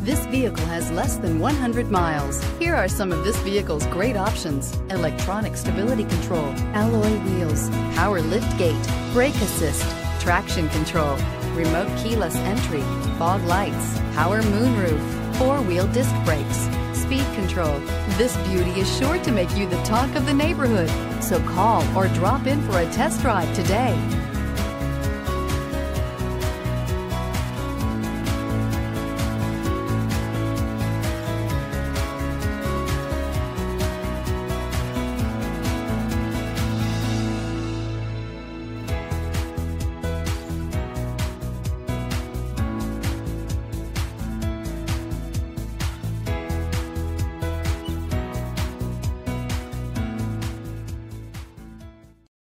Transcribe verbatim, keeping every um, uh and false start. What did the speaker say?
This vehicle has less than one hundred miles. Here are some of this vehicle's great options: electronic stability control, alloy wheels, power lift gate, brake assist, traction control, remote keyless entry, fog lights, power moonroof, four-wheel disc brakes, speed control. This beauty is sure to make you the talk of the neighborhood. So call or drop in for a test drive today.